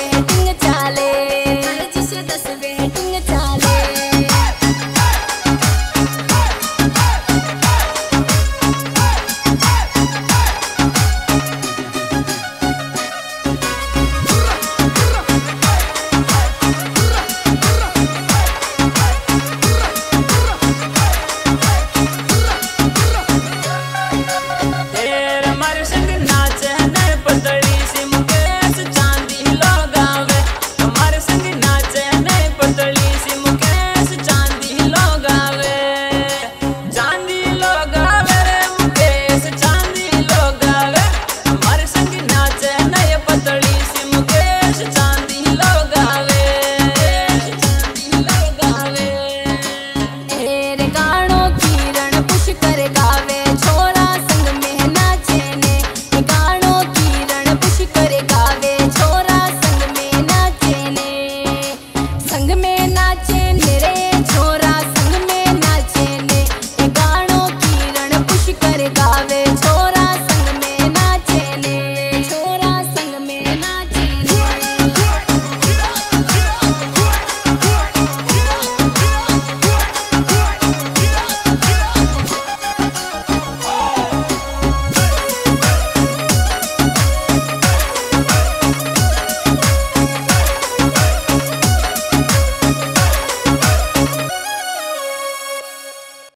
We're